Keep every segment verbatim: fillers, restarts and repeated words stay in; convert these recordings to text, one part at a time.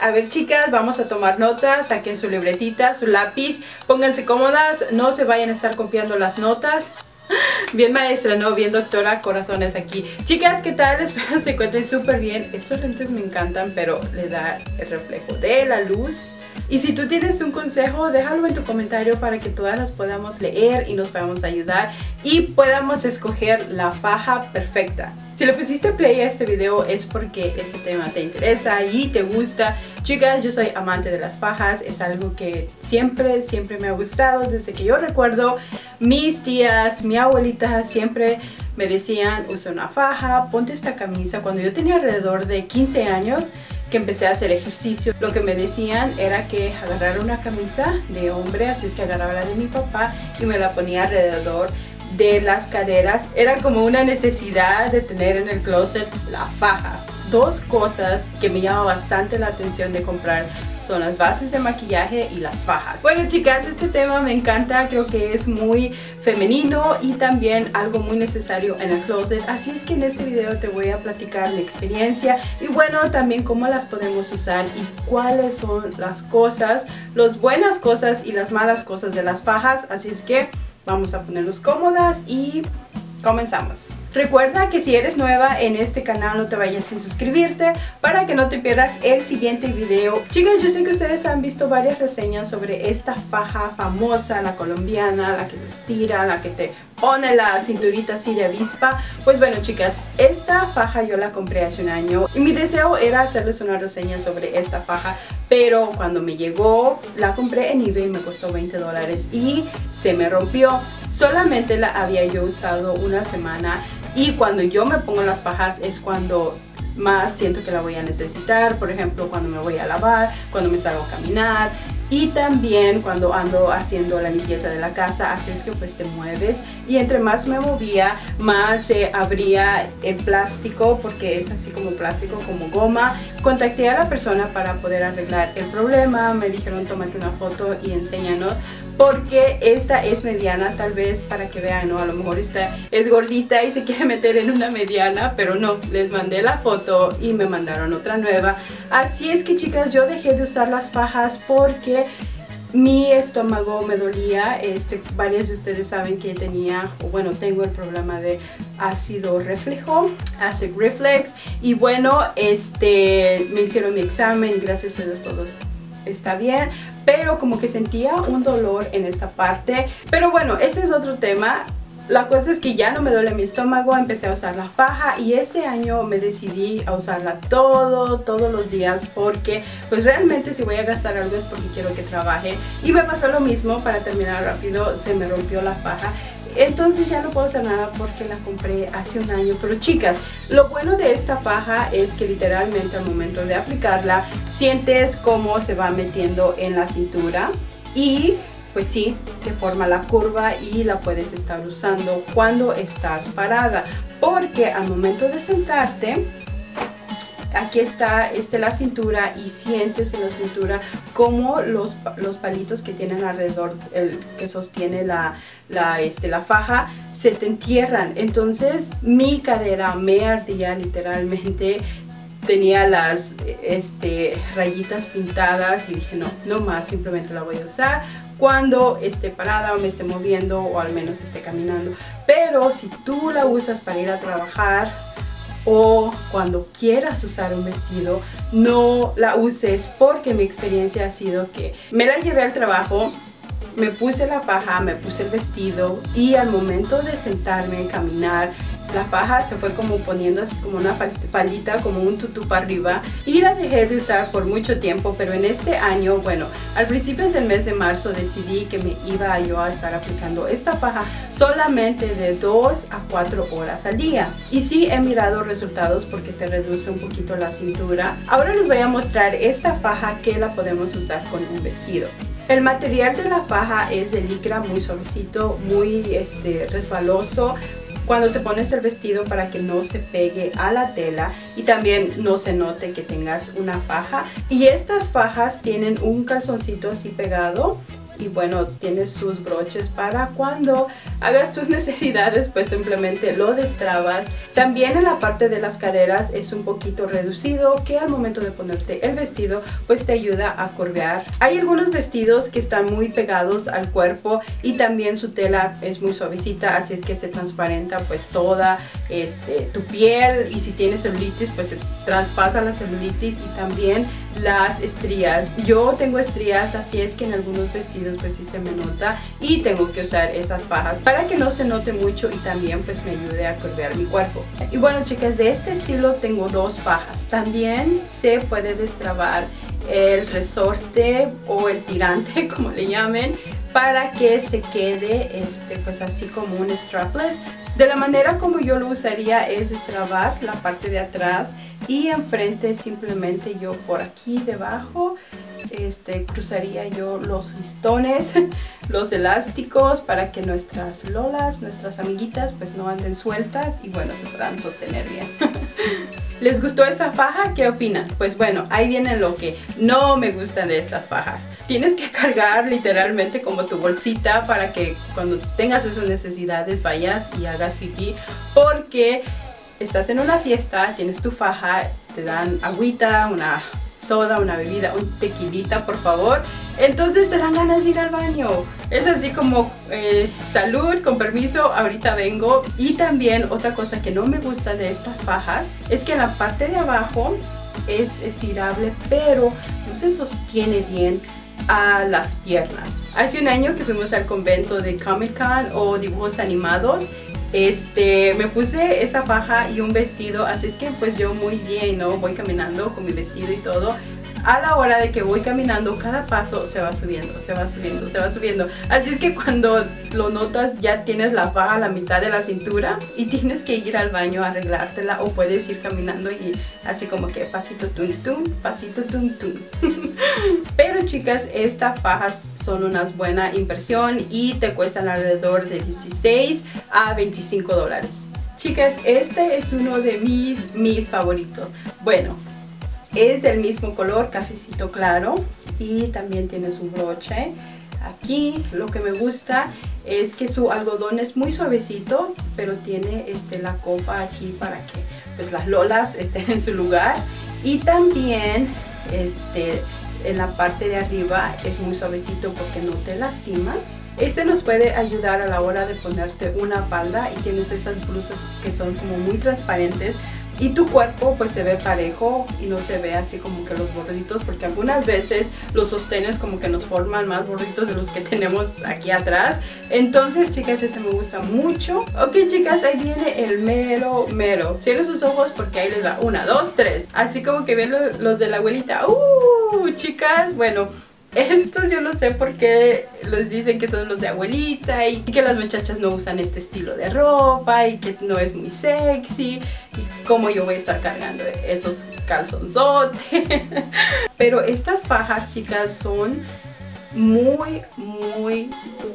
A ver, chicas, vamos a tomar notas. Saquen su libretita, su lápiz, pónganse cómodas, no se vayan a estar copiando las notas. Bien maestra, ¿no? Bien doctora, corazones aquí. Chicas, ¿qué tal? Espero se encuentren súper bien. Estos lentes me encantan, pero le da el reflejo de la luz. Y si tú tienes un consejo, déjalo en tu comentario para que todas nos podamos leer y nos podamos ayudar y podamos escoger la faja perfecta. Si le pusiste play a este video es porque este tema te interesa y te gusta. Chicas, yo soy amante de las fajas, es algo que siempre, siempre me ha gustado desde que yo recuerdo. Mis tías, mi abuelita siempre me decían, usa una faja, ponte esta camisa. Cuando yo tenía alrededor de quince años que empecé a hacer ejercicio, lo que me decían era que agarrar una camisa de hombre, así es que agarraba la de mi papá y me la ponía alrededor de las caderas. Era como una necesidad de tener en el closet la faja. Dos cosas que me llama bastante la atención de comprar son las bases de maquillaje y las fajas. Bueno, chicas, este tema me encanta, creo que es muy femenino y también algo muy necesario en el closet, así es que en este video te voy a platicar mi experiencia y bueno, también cómo las podemos usar y cuáles son las cosas, las buenas cosas y las malas cosas de las fajas, así es que vamos a ponernos cómodas y comenzamos. Recuerda que si eres nueva en este canal no te vayas sin suscribirte para que no te pierdas el siguiente video. Chicas, yo sé que ustedes han visto varias reseñas sobre esta faja famosa, la colombiana, la que se estira, la que te pone la cinturita así de avispa. Pues bueno, chicas, esta faja yo la compré hace un año y mi deseo era hacerles una reseña sobre esta faja, pero cuando me llegó la compré en eBay, me costó veinte dólares y se me rompió. Solamente la había yo usado una semana. Y cuando yo me pongo las fajas es cuando más siento que la voy a necesitar. Por ejemplo, cuando me voy a lavar, cuando me salgo a caminar y también cuando ando haciendo la limpieza de la casa. Así es que pues te mueves y entre más me movía, más se eh, abría el plástico porque es así como plástico, como goma. Contacté a la persona para poder arreglar el problema. Me dijeron, tómate una foto y enséñanos. Porque esta es mediana, tal vez para que vean, ¿no? A lo mejor esta es gordita y se quiere meter en una mediana, pero no, les mandé la foto y me mandaron otra nueva. Así es que, chicas, yo dejé de usar las fajas porque mi estómago me dolía. Este, varias de ustedes saben que tenía, o bueno, tengo el problema de ácido reflejo, acid reflex. Y bueno, este, me hicieron mi examen y gracias a Dios todos está bien, pero como que sentía un dolor en esta parte. Pero bueno, ese es otro tema. La cosa es que ya no me duele mi estómago, empecé a usar la faja y este año me decidí a usarla todo, todos los días porque pues realmente si voy a gastar algo es porque quiero que trabaje. Y me pasó lo mismo, para terminar rápido, se me rompió la faja. Entonces ya no puedo hacer nada porque la compré hace un año. Pero chicas, lo bueno de esta faja es que literalmente al momento de aplicarla sientes cómo se va metiendo en la cintura y pues sí, te forma la curva y la puedes estar usando cuando estás parada. Porque al momento de sentarte, aquí está este, la cintura y sientes en la cintura como los, los palitos que tienen alrededor, el que sostiene la, la, este, la faja, se te entierran. Entonces mi cadera me ardía literalmente. Tenía las este, rayitas pintadas y dije no, no más, simplemente la voy a usar cuando esté parada o me esté moviendo o al menos esté caminando. Pero si tú la usas para ir a trabajar o cuando quieras usar un vestido, no la uses porque mi experiencia ha sido que me la llevé al trabajo, me puse la faja, me puse el vestido y al momento de sentarme, caminar, la faja se fue como poniendo así como una faldita, como un tutú para arriba y la dejé de usar por mucho tiempo. Pero en este año, bueno, al principio del mes de marzo decidí que me iba yo a estar aplicando esta faja solamente de dos a cuatro horas al día. Y sí he mirado resultados porque te reduce un poquito la cintura. Ahora les voy a mostrar esta faja que la podemos usar con un vestido. El material de la faja es de licra, muy suavecito, muy este, resbaloso. Cuando te pones el vestido para que no se pegue a la tela y también no se note que tengas una faja. Y estas fajas tienen un calzoncito así pegado y bueno, tiene sus broches para cuando hagas tus necesidades, pues simplemente lo destrabas. También en la parte de las caderas es un poquito reducido, que al momento de ponerte el vestido pues te ayuda a curvear. Hay algunos vestidos que están muy pegados al cuerpo y también su tela es muy suavecita, así es que se transparenta pues toda este, tu piel, y si tienes celulitis pues se traspasa la celulitis y también las estrías. Yo tengo estrías, así es que en algunos vestidos pues sí se me nota y tengo que usar esas fajas para que no se note mucho y también pues me ayude a curvear mi cuerpo. Y bueno, chicas, de este estilo tengo dos fajas. También se puede destrabar el resorte o el tirante, como le llamen, para que se quede este, pues así como un strapless. De la manera como yo lo usaría es destrabar la parte de atrás y enfrente simplemente yo por aquí debajo este, cruzaría yo los listones, los elásticos, para que nuestras lolas, nuestras amiguitas pues no anden sueltas y bueno, se puedan sostener bien. ¿Les gustó esa faja? ¿Qué opinan? Pues bueno, ahí viene lo que no me gustan de estas fajas. Tienes que cargar literalmente como tu bolsita para que cuando tengas esas necesidades vayas y hagas pipí, porque estás en una fiesta, tienes tu faja, te dan agüita, una soda, una bebida, un tequilita, por favor. Entonces te dan ganas de ir al baño. Es así como eh, salud, con permiso, ahorita vengo. Y también otra cosa que no me gusta de estas fajas es que en la parte de abajo es estirable, pero no se sostiene bien a las piernas. Hace un año que fuimos al convento de Comic Con o dibujos animados, Este, me puse esa faja y un vestido, así es que pues yo muy bien, ¿no? Voy caminando con mi vestido y todo. A la hora de que voy caminando, cada paso se va subiendo, se va subiendo, se va subiendo. Así es que cuando lo notas ya tienes la faja a la mitad de la cintura y tienes que ir al baño a arreglártela, o puedes ir caminando y así como que pasito tum tum, pasito tum tum. Pero chicas, estas fajas son una buena inversión y te cuestan alrededor de dieciséis a veinticinco dólares. Chicas, este es uno de mis, mis favoritos. Bueno, es del mismo color, cafecito claro, y también tiene su broche. Aquí lo que me gusta es que su algodón es muy suavecito, pero tiene este, la copa aquí para que pues, las lolas estén en su lugar. Y también este, en la parte de arriba es muy suavecito porque no te lastima. Este nos puede ayudar a la hora de ponerte una falda y tienes esas blusas que son como muy transparentes y tu cuerpo pues se ve parejo y no se ve así como que los borditos, porque algunas veces los sostenes como que nos forman más borditos de los que tenemos aquí atrás. Entonces chicas, este me gusta mucho. Ok chicas, ahí viene el mero mero. Cierren sus ojos porque ahí les va una, dos, tres. Así como que ven los de la abuelita. Uh, chicas, bueno, estos yo no sé por qué los dicen que son los de abuelita y que las muchachas no usan este estilo de ropa y que no es muy sexy. Y cómo yo voy a estar cargando esos calzonzotes. Pero estas fajas, chicas, son muy, muy,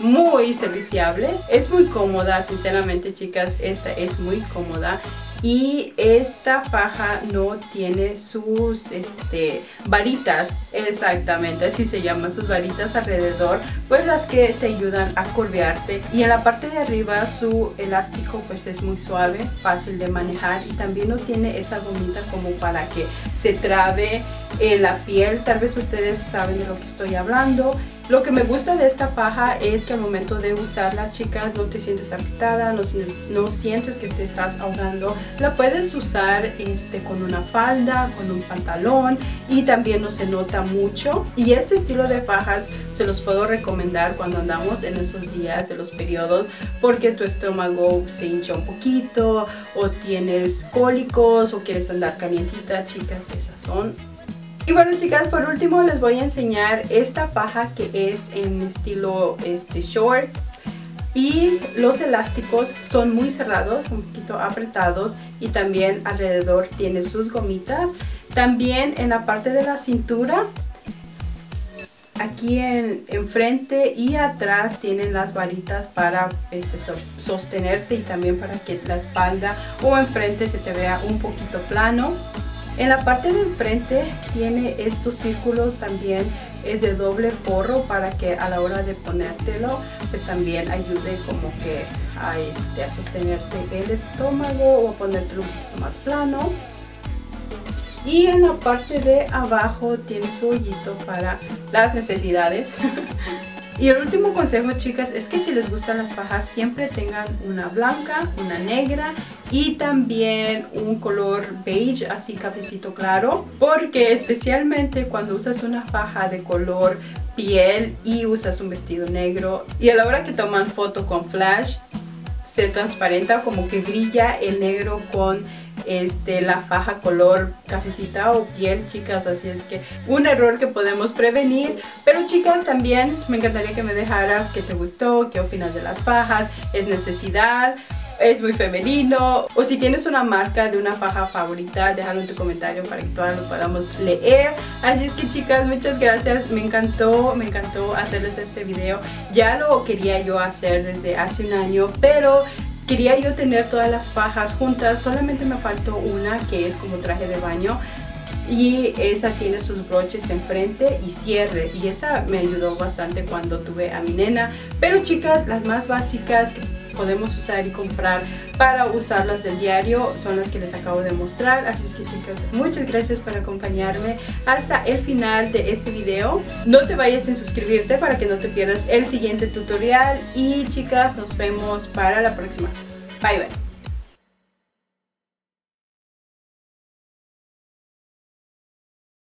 muy serviciables. Es muy cómoda, sinceramente, chicas. Esta es muy cómoda. Y esta faja no tiene sus este, varitas, exactamente, así se llaman, sus varitas alrededor, pues las que te ayudan a curvearte. Y en la parte de arriba su elástico pues es muy suave, fácil de manejar, y también no tiene esa gomita como para que se trabe en la piel. Tal vez ustedes saben de lo que estoy hablando. Lo que me gusta de esta faja es que al momento de usarla, chicas, no te sientes apretada, no, no sientes que te estás ahogando. La puedes usar este, con una falda, con un pantalón, y también no se nota mucho. Y este estilo de fajas se los puedo recomendar cuando andamos en esos días de los periodos, porque tu estómago se hincha un poquito, o tienes cólicos, o quieres andar calientita. Chicas, esas son. Y bueno chicas, por último les voy a enseñar esta faja que es en estilo este, short, y los elásticos son muy cerrados, un poquito apretados, y también alrededor tiene sus gomitas. También en la parte de la cintura, aquí en, en frente y atrás tienen las varitas para este, so, sostenerte, y también para que la espalda o enfrente se te vea un poquito plano. En la parte de enfrente tiene estos círculos también es de doble forro para que a la hora de ponértelo pues también ayude como que a, este, a sostenerte el estómago o ponértelo un poquito más plano. Y en la parte de abajo tiene su hoyito para las necesidades. Y el último consejo, chicas, es que si les gustan las fajas siempre tengan una blanca, una negra y también un color beige, así cafecito claro, porque especialmente cuando usas una faja de color piel y usas un vestido negro y a la hora que toman foto con flash se transparenta, como que brilla el negro con Este, la faja color cafecita o piel, chicas. Así es que un error que podemos prevenir. Pero chicas, también me encantaría que me dejaras qué te gustó, qué opinas de las fajas, es necesidad, es muy femenino, o si tienes una marca de una faja favorita, déjalo en tu comentario para que todas lo podamos leer. Así es que chicas, muchas gracias, me encantó, me encantó hacerles este video. Ya lo quería yo hacer desde hace un año, pero quería yo tener todas las fajas juntas, solamente me faltó una que es como traje de baño y esa tiene sus broches enfrente y cierre, y esa me ayudó bastante cuando tuve a mi nena. Pero chicas, las más básicas que podemos usar y comprar para usarlas del diario son las que les acabo de mostrar. Así es que chicas, muchas gracias por acompañarme hasta el final de este video. No te vayas sin suscribirte para que no te pierdas el siguiente tutorial y chicas, nos vemos para la próxima. Bye bye.